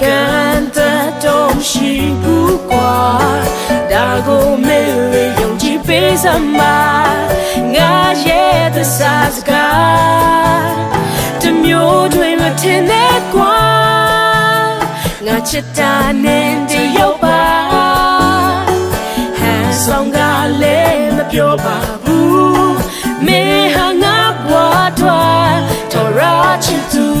canta tom shibu kwa dago mele yonji pesama ngaje the sasga the myo dream tene kwa ngachita nende yoba has long gale na pyo babu me hanga kwa twa torachitu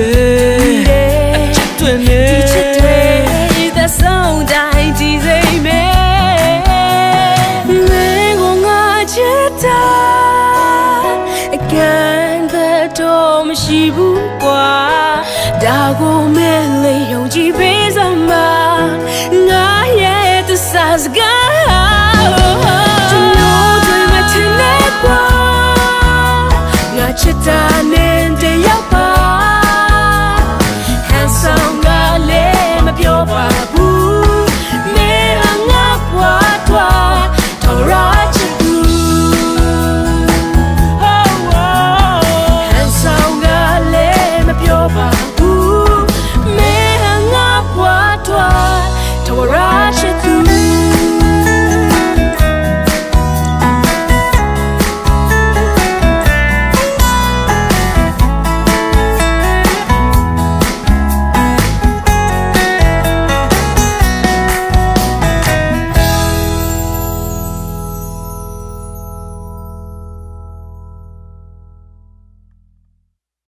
Để